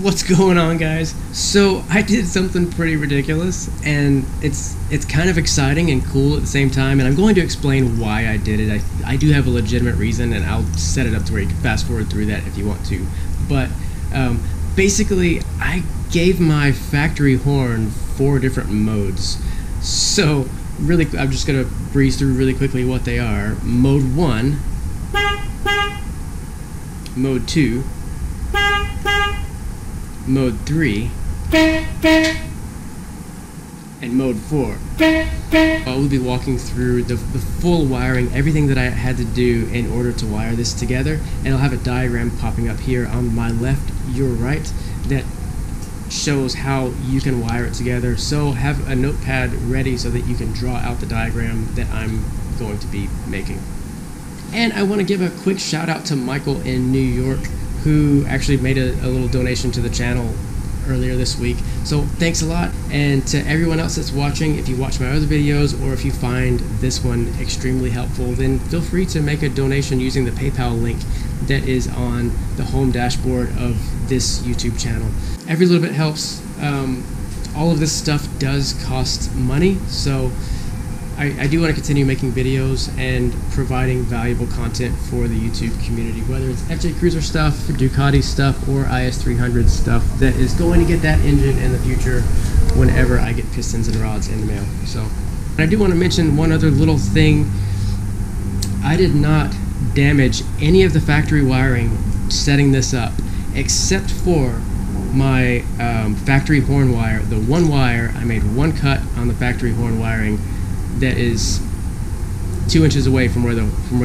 What's going on, guys? So I did something pretty ridiculous, and it's kind of exciting and cool at the same time, and I'm going to explain why I did it. I do have a legitimate reason, and I'll set it up to where you can fast forward through that if you want to. But basically, I gave my factory horn 4 different modes. So really, I'm just gonna breeze through really quickly what they are. Mode 1, Mode 2, Mode 3, and Mode 4. I will be walking through the full wiring, everything that I had to do in order to wire this together, and I'll have a diagram popping up here on my left, your right, that shows how you can wire it together. So have a notepad ready so that you can draw out the diagram that I'm going to be making. And I want to give a quick shout out to Michael in New York, who actually made a little donation to the channel earlier this week. So thanks a lot. And to everyone else that's watching, if you watch my other videos or if you find this one extremely helpful, then feel free to make a donation using the PayPal link that is on the home dashboard of this YouTube channel. Every little bit helps. All of this stuff does cost money, so I do want to continue making videos and providing valuable content for the YouTube community, whether it's FJ Cruiser stuff, Ducati stuff, or IS300 stuff that is going to get that engine in the future whenever I get pistons and rods in the mail. So, and I do want to mention one other little thing. I did not damage any of the factory wiring setting this up, except for my factory horn wire. The one wire, I made one cut on the factory horn wiring that is 2 inches away from where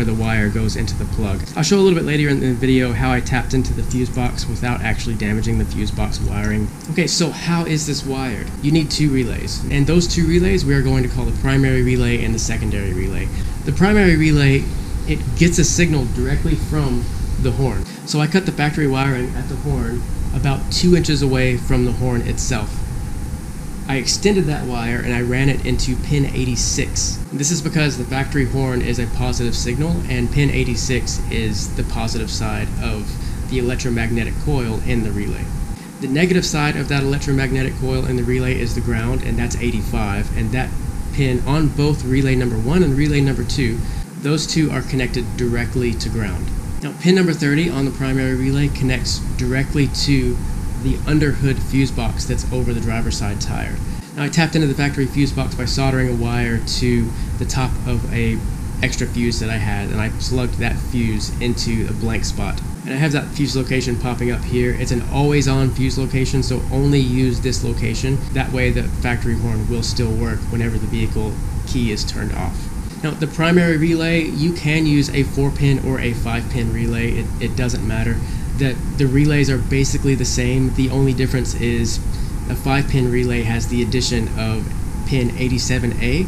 the wire goes into the plug. I'll show a little bit later in the video how I tapped into the fuse box without actually damaging the fuse box wiring. Okay, so how is this wired? You need 2 relays, and those 2 relays we are going to call the primary relay and the secondary relay. The primary relay, it gets a signal directly from the horn. So I cut the factory wiring at the horn about 2 inches away from the horn itself. I extended that wire and I ran it into pin 86. This is because the factory horn is a positive signal, and pin 86 is the positive side of the electromagnetic coil in the relay. The negative side of that electromagnetic coil in the relay is the ground, and that's 85, and that pin on both relay number 1 and relay number 2, those 2 are connected directly to ground. Now pin number 30 on the primary relay connects directly to the underhood fuse box that's over the driver's side tire. Now I tapped into the factory fuse box by soldering a wire to the top of a extra fuse that I had, and I plugged that fuse into a blank spot. And I have that fuse location popping up here. It's an always on fuse location, so only use this location. That way the factory horn will still work whenever the vehicle key is turned off. Now the primary relay, you can use a 4-pin or a 5-pin relay, it doesn't matter. That the relays are basically the same. The only difference is a 5-pin relay has the addition of pin 87A,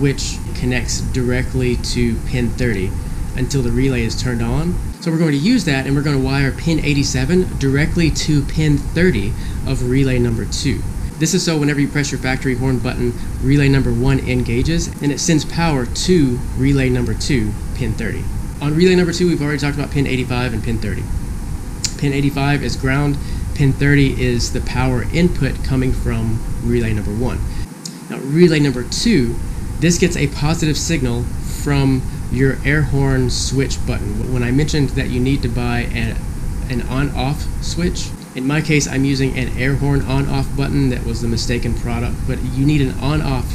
which connects directly to pin 30 until the relay is turned on. So we're going to use that, and we're going to wire pin 87 directly to pin 30 of relay number 2. This is so whenever you press your factory horn button, relay number 1 engages and it sends power to relay number 2, pin 30. On relay number 2, we've already talked about pin 85 and pin 30. Pin 85 is ground, pin 30 is the power input coming from relay number 1. Now relay number 2, this gets a positive signal from your air horn switch button. When I mentioned that you need to buy an on-off switch, in my case I'm using an air horn on-off button. That was the mistaken product, but you need an on-off,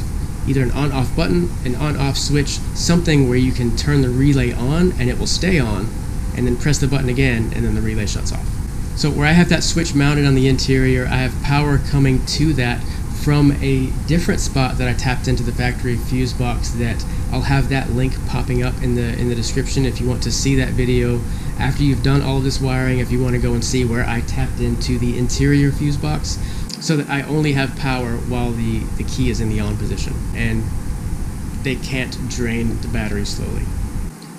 either an on-off button, an on-off switch, something where you can turn the relay on and it will stay on, and then press the button again, and then the relay shuts off. So where I have that switch mounted on the interior, I have power coming to that from a different spot that I tapped into the factory fuse box, that I'll have that link popping up in the description if you want to see that video. After you've done all of this wiring, if you want to go and see where I tapped into the interior fuse box, so that I only have power while the key is in the on position, and they can't drain the battery slowly.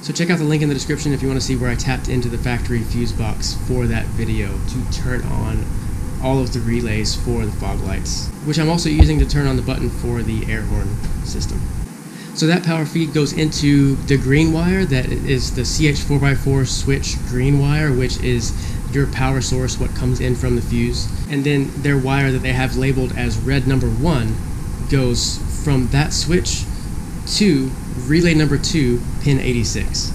So check out the link in the description if you want to see where I tapped into the factory fuse box for that video to turn on all of the relays for the fog lights, which I'm also using to turn on the button for the air horn system. So that power feed goes into the green wire, that is the CH 4x4 switch green wire, which is your power source, what comes in from the fuse, and then their wire that they have labeled as red number 1 goes from that switch to relay number 2, pin 86.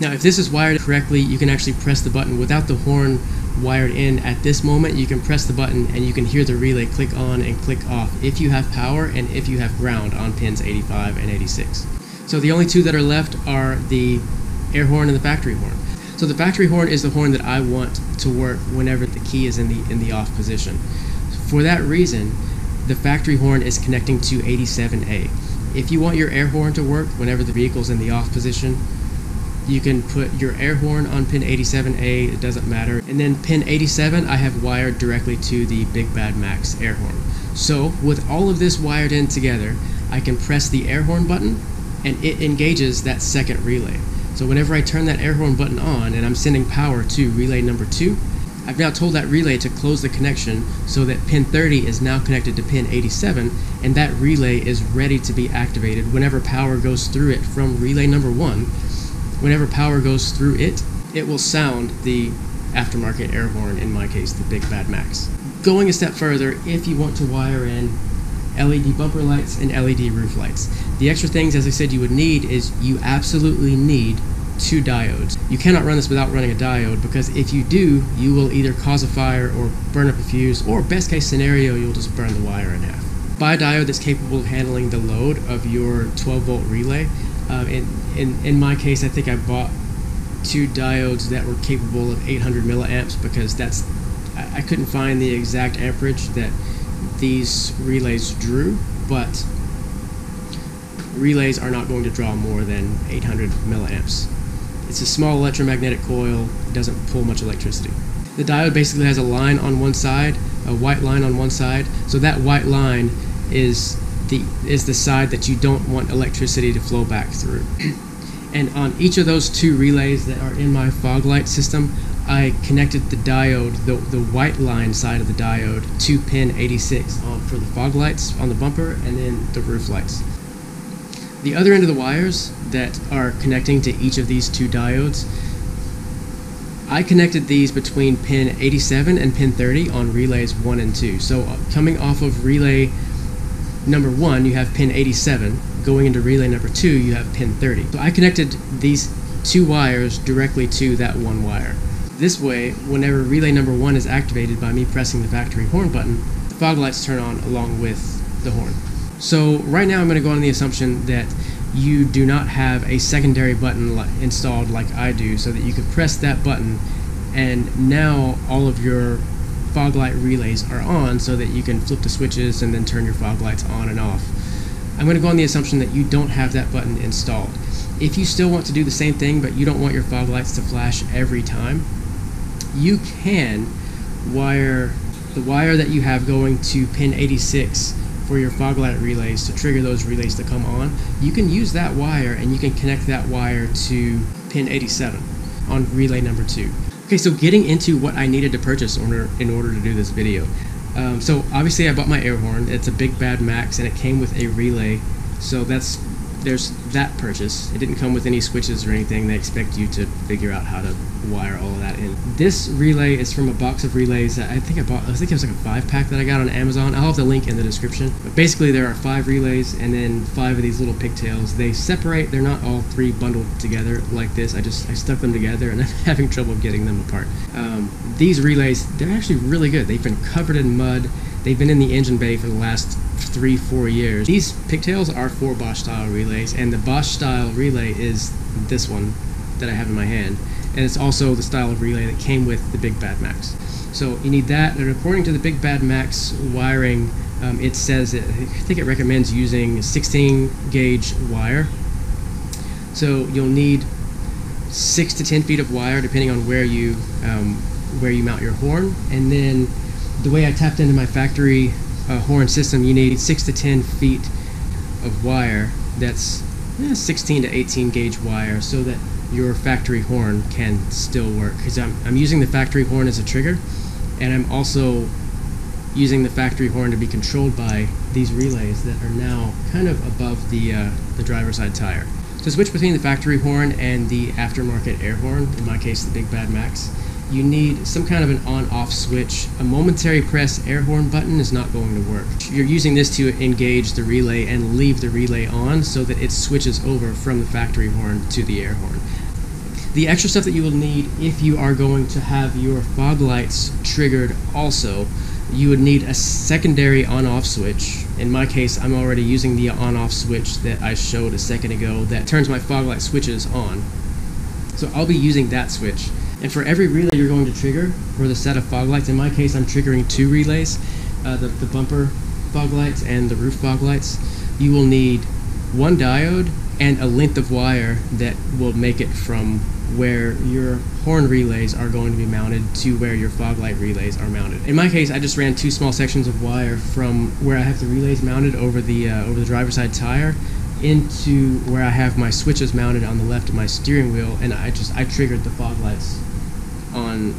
Now, if this is wired correctly, you can actually press the button without the horn wired in at this moment. You can press the button and you can hear the relay click on and click off if you have power and if you have ground on pins 85 and 86. So the only two that are left are the air horn and the factory horn. So the factory horn is the horn that I want to work whenever the key is in the off position. For that reason, the factory horn is connecting to 87A. If you want your air horn to work whenever the vehicle's in the off position, you can put your air horn on pin 87A, it doesn't matter. And then pin 87, I have wired directly to the Big Bad Max air horn. So with all of this wired in together, I can press the air horn button and it engages that second relay. So whenever I turn that air horn button on and I'm sending power to relay number 2, I've now told that relay to close the connection so that pin 30 is now connected to pin 87, and that relay is ready to be activated whenever power goes through it from relay number 1. Whenever power goes through it, it will sound the aftermarket air horn, in my case, the Big Bad Max. Going a step further, if you want to wire in LED bumper lights and LED roof lights, the extra things, as I said, you would need is you absolutely need 2 diodes. You cannot run this without running a diode, because if you do, you will either cause a fire or burn up a fuse, or best case scenario, you'll just burn the wire in half. Buy a diode that's capable of handling the load of your 12-volt relay. In my case, I think I bought 2 diodes that were capable of 800 milliamps because that's, I couldn't find the exact amperage that these relays drew, but relays are not going to draw more than 800 milliamps. It's a small electromagnetic coil, it doesn't pull much electricity. The diode basically has a line on one side, a white line on one side, so that white line is the side that you don't want electricity to flow back through. And on each of those 2 relays that are in my fog light system, I connected the diode, the white line side of the diode, to pin 86 for the fog lights on the bumper and then the roof lights. The other end of the wires that are connecting to each of these 2 diodes, I connected these between pin 87 and pin 30 on relays 1 and 2. So coming off of relay number 1, you have pin 87. Going into relay number 2, you have pin 30. So I connected these 2 wires directly to that 1 wire. This way, whenever relay number 1 is activated by me pressing the factory horn button, the fog lights turn on along with the horn. So right now I'm going to go on the assumption that you do not have a secondary button installed like I do, so that you could press that button and now all of your fog light relays are on, so that you can flip the switches and then turn your fog lights on and off. I'm going to go on the assumption that you don't have that button installed. If you still want to do the same thing but you don't want your fog lights to flash every time, you can wire the wire that you have going to pin 86 for your fog light relays to trigger those relays to come on. You can use that wire and you can connect that wire to pin 87 on relay number 2. Okay, so getting into what I needed to purchase in order to do this video. So obviously I bought my air horn. It's a Big Bad Max and it came with a relay. So there's that purchase. It didn't come with any switches or anything. They expect you to figure out how to wire all of that in. This relay is from a box of relays that I think I bought. I think it was like a 5-pack that I got on Amazon. I'll have the link in the description. But basically there are 5 relays and then 5 of these little pigtails. They separate. They're not all 3 bundled together like this. I stuck them together and I'm having trouble getting them apart. These relays, they're actually really good. They've been covered in mud. They've been in the engine bay for the last 3-4 years. These pigtails are for Bosch style relays, and the Bosch style relay is this one that I have in my hand, and it's also the style of relay that came with the Big Bad Max. So you need that, and according to the Big Bad Max wiring, it says I think it recommends using 16-gauge wire. So you'll need 6 to 10 feet of wire, depending on where you mount your horn, and then. The way I tapped into my factory horn system, you need 6 to 10 feet of wire that's 16 to 18 gauge wire, so that your factory horn can still work. Because I'm using the factory horn as a trigger, and I'm also using the factory horn to be controlled by these relays that are now kind of above the driver's side tire. So switch between the factory horn and the aftermarket air horn, in my case the Big Bad Max. you need some kind of an on-off switch. A momentary press air horn button is not going to work. You're using this to engage the relay and leave the relay on so that it switches over from the factory horn to the air horn. The extra stuff that you will need if you are going to have your fog lights triggered also, you would need a secondary on-off switch. In my case, I'm already using the on-off switch that I showed a second ago that turns my fog light switches on. So I'll be using that switch. And for every relay you're going to trigger, or the set of fog lights, in my case I'm triggering two relays, the bumper fog lights and the roof fog lights, you will need one diode and a length of wire that will make it from where your horn relays are going to be mounted to where your fog light relays are mounted. In my case, I just ran two small sections of wire from where I have the relays mounted over the driver's side tire into where I have my switches mounted on the left of my steering wheel, and I triggered the fog lights on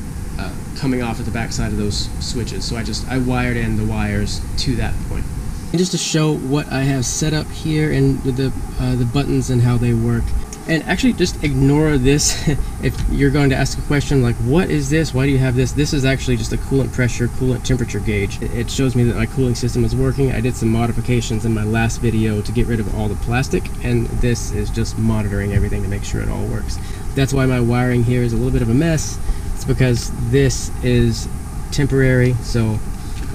coming off at the back side of those switches. So I wired in the wires to that point. And just to show what I have set up here and with the buttons and how they work. And actually just ignore this if you're going to ask a question like, what is this? Why do you have this? This is actually just a coolant pressure, coolant temperature gauge. It shows me that my cooling system is working. I did some modifications in my last video to get rid of all the plastic, and this is just monitoring everything to make sure it all works. That's why my wiring here is a little bit of a mess. It's because this is temporary, so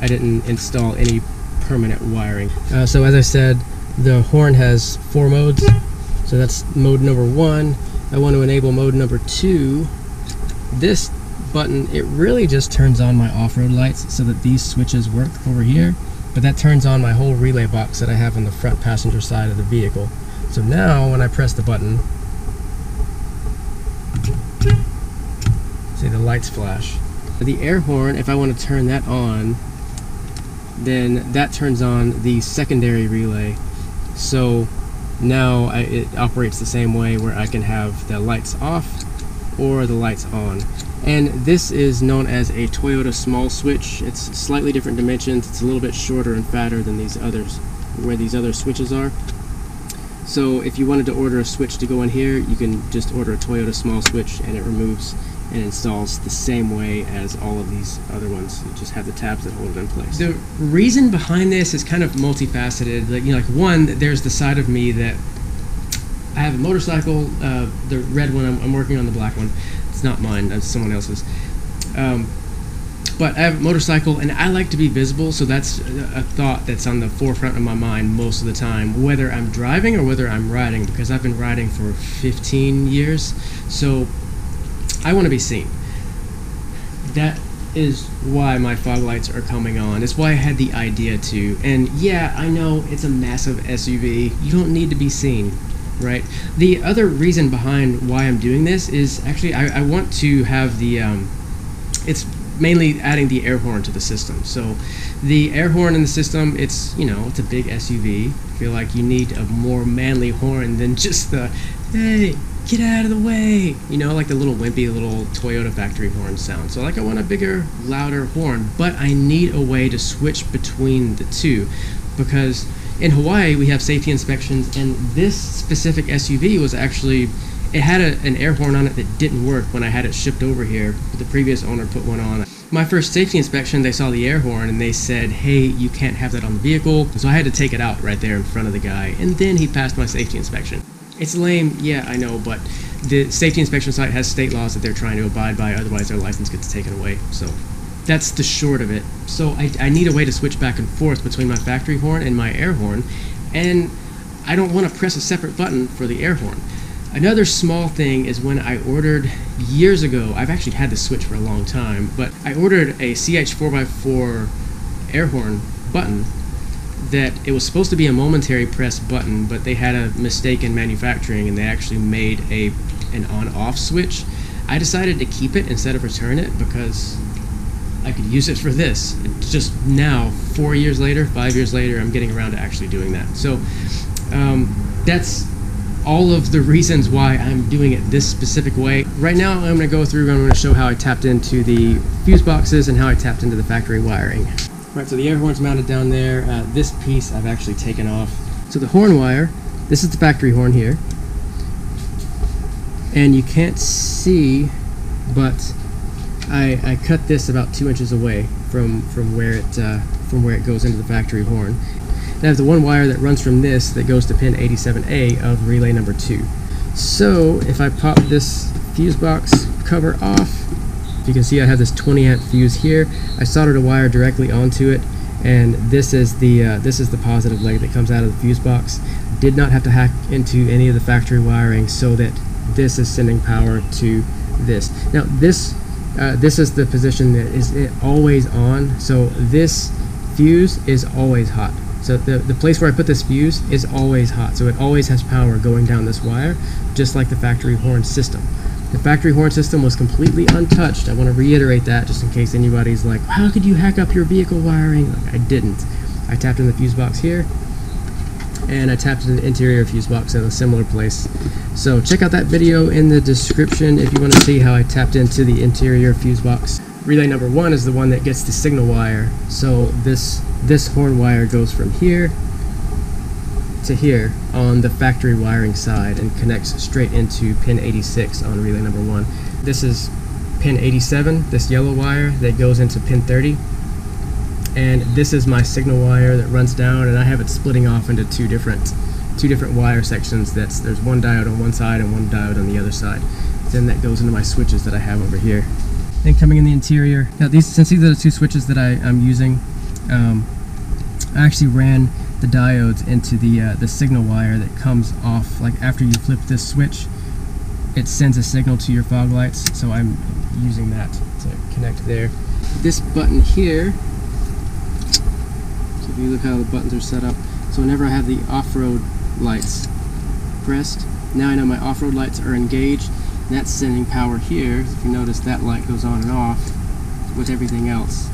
I didn't install any permanent wiring. So as I said, the horn has four modes. So that's mode number one. I want to enable mode number two. This button, it really just turns on my off-road lights so that these switches work over here, but that turns on my whole relay box that I have on the front passenger side of the vehicle. So now when I press the button, see the lights flash. For the air horn, if I want to turn that on, then that turns on the secondary relay. So now it operates the same way where I can have the lights off or the lights on. And this is known as a Toyota small switch. It's slightly different dimensions. It's a little bit shorter and fatter than these others, where these other switches are. So if you wanted to order a switch to go in here, you can just order a Toyota small switch and it removes and installs the same way as all of these other ones. You just have the tabs that hold it in place. The reason behind this is kind of multifaceted. Like, you know, like one, there's the side of me that I have a motorcycle, the red one, I'm working on the black one. It's not mine, that's someone else's. But I have a motorcycle and I like to be visible, so that's a thought that's on the forefront of my mind most of the time, whether I'm driving or whether I'm riding, because I've been riding for 15 years. So I want to be seen. That is why my fog lights are coming on. It's why I had the idea to. And yeah, I know it's a massive SUV. You don't need to be seen, right? The other reason behind why I'm doing this is actually I want to have the, it's mainly adding the air horn to the system. So the air horn in the system, it's, you know, it's a big SUV. I feel like you need a more manly horn than just the, hey, get out of the way, you know, like the little wimpy little Toyota factory horn sound. So like I want a bigger, louder horn, but I need a way to switch between the two, because in Hawaii we have safety inspections, and this specific SUV was actually, it had an air horn on it that didn't work when I had it shipped over here, but the previous owner put one on. My first safety inspection, they saw the air horn and they said, hey, you can't have that on the vehicle. So I had to take it out right there in front of the guy, and then he passed my safety inspection. It's lame, yeah, I know, but the safety inspection site has state laws that they're trying to abide by, otherwise their license gets taken away, so that's the short of it. So I need a way to switch back and forth between my factory horn and my air horn, and I don't want to press a separate button for the air horn. Another small thing is when I ordered years ago, I've actually had this switch for a long time, but I ordered a CH 4x4 air horn button that it was supposed to be a momentary press button, but they had a mistake in manufacturing and they actually made an on-off switch. I decided to keep it instead of return it because I could use it for this. It's just now, 4 years later, 5 years later, I'm getting around to actually doing that. So that's all of the reasons why I'm doing it this specific way. Right now I'm gonna go through and I'm gonna show how I tapped into the fuse boxes and how I tapped into the factory wiring. Right, so the air horn's mounted down there. This piece I've actually taken off. So the horn wire, this is the factory horn here. And you can't see, but I cut this about 2 inches away from where it goes into the factory horn. And I have the one wire that runs from this that goes to pin 87A of relay number 2. So if I pop this fuse box cover off, you can see I have this 20 amp fuse here. I soldered a wire directly onto it, and this is the positive leg that comes out of the fuse box. Did not have to hack into any of the factory wiring, so that this is sending power to this. Now this is the position that is always on, so this fuse is always hot. So the place where I put this fuse is always hot, so it always has power going down this wire, just like the factory horn system. The factory horn system was completely untouched. I want to reiterate that, just in case anybody's like, how could you hack up your vehicle wiring? Like, I didn't. I tapped in the fuse box here, and I tapped in the interior fuse box in a similar place. So check out that video in the description if you want to see how I tapped into the interior fuse box. Relay number 1 is the one that gets the signal wire. So this horn wire goes from here to here on the factory wiring side and connects straight into pin 86 on relay number 1. This is pin 87, this yellow wire that goes into pin 30. And this is my signal wire that runs down, and I have it splitting off into two different wire sections. There's one diode on one side and one diode on the other side. Then that goes into my switches that I have over here. Then coming in the interior. Now these are the two switches that I'm using. I actually ran the diodes into the signal wire that comes off. Like after you flip this switch, it sends a signal to your fog lights. So I'm using that to connect there. This button here. If you look how the buttons are set up, so whenever I have the off-road lights pressed, now I know my off-road lights are engaged, and that's sending power here. If you notice, that light goes on and off with everything else.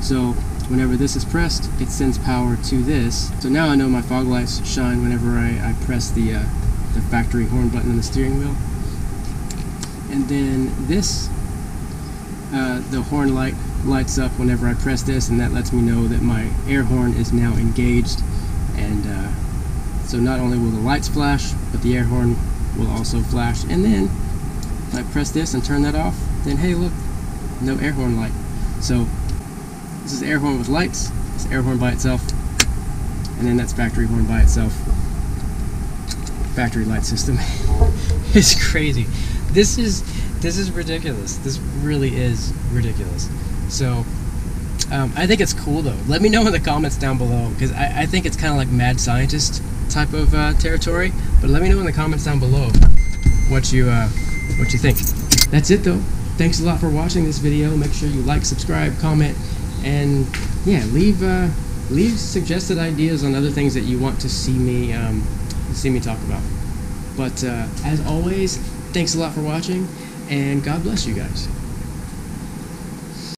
So whenever this is pressed, it sends power to this. So now I know my fog lights shine whenever I press the factory horn button on the steering wheel. And then this, the horn light lights up whenever I press this, and that lets me know that my air horn is now engaged, and so not only will the lights flash, but the air horn will also flash. And then if I press this and turn that off, then hey, look, no air horn light. So this is air horn with lights, this air horn by itself, and then that's factory horn by itself. Factory light system. It's crazy. This is ridiculous. This really is ridiculous. So I think it's cool though. Let me know in the comments down below, because I think it's kind of like mad scientist type of territory. But let me know in the comments down below what you think. That's it though. Thanks a lot for watching this video. Make sure you like, subscribe, comment, and yeah, leave suggested ideas on other things that you want to see me talk about. But as always, thanks a lot for watching, and God bless you guys.